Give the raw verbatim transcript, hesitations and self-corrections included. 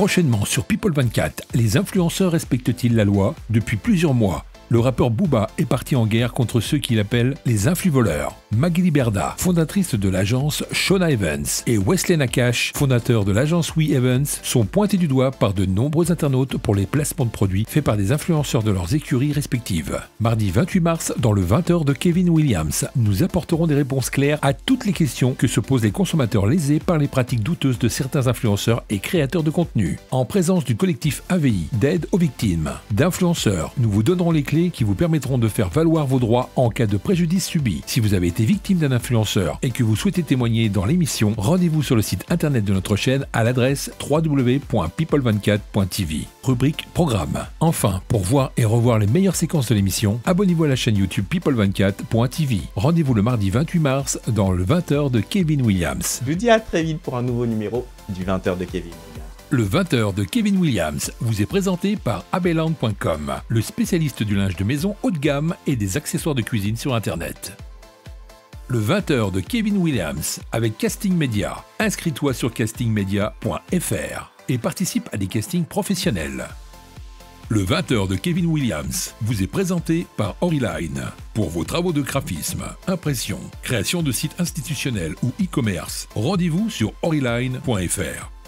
Prochainement sur People vingt-quatre, les influenceurs respectent-ils la loi? Depuis plusieurs mois, le rappeur Booba est parti en guerre contre ceux qu'il appelle les influvoleurs. Magali Berda, fondatrice de l'agence Shona Events, et Wesley Nakash, fondateur de l'agence WeEvents, sont pointés du doigt par de nombreux internautes pour les placements de produits faits par des influenceurs de leurs écuries respectives. Mardi vingt-huit mars, dans le vingt heures de Kevin Williams, nous apporterons des réponses claires à toutes les questions que se posent les consommateurs lésés par les pratiques douteuses de certains influenceurs et créateurs de contenu. En présence du collectif A V I, d'aide aux victimes, d'influenceurs, nous vous donnerons les clés qui vous permettront de faire valoir vos droits en cas de préjudice subi. Si vous avez été victime d'un influenceur et que vous souhaitez témoigner dans l'émission, rendez-vous sur le site internet de notre chaîne à l'adresse w w w point people vingt-quatre point t v, rubrique programme. Enfin, pour voir et revoir les meilleures séquences de l'émission, abonnez-vous à la chaîne YouTube people vingt-quatre point t v. Rendez-vous le mardi vingt-huit mars dans le vingt heures de Kevin Williams. Je vous dis à très vite pour un nouveau numéro du vingt heures de Kevin. Le vingt heures de Kevin Williams vous est présenté par Abelland point com, le spécialiste du linge de maison haut de gamme et des accessoires de cuisine sur Internet. Le vingt heures de Kevin Williams avec Casting Media. Inscris-toi sur casting media point f r et participe à des castings professionnels. Le vingt heures de Kevin Williams vous est présenté par Oriline. Pour vos travaux de graphisme, impression, création de sites institutionnels ou e-commerce, rendez-vous sur oriline point f r.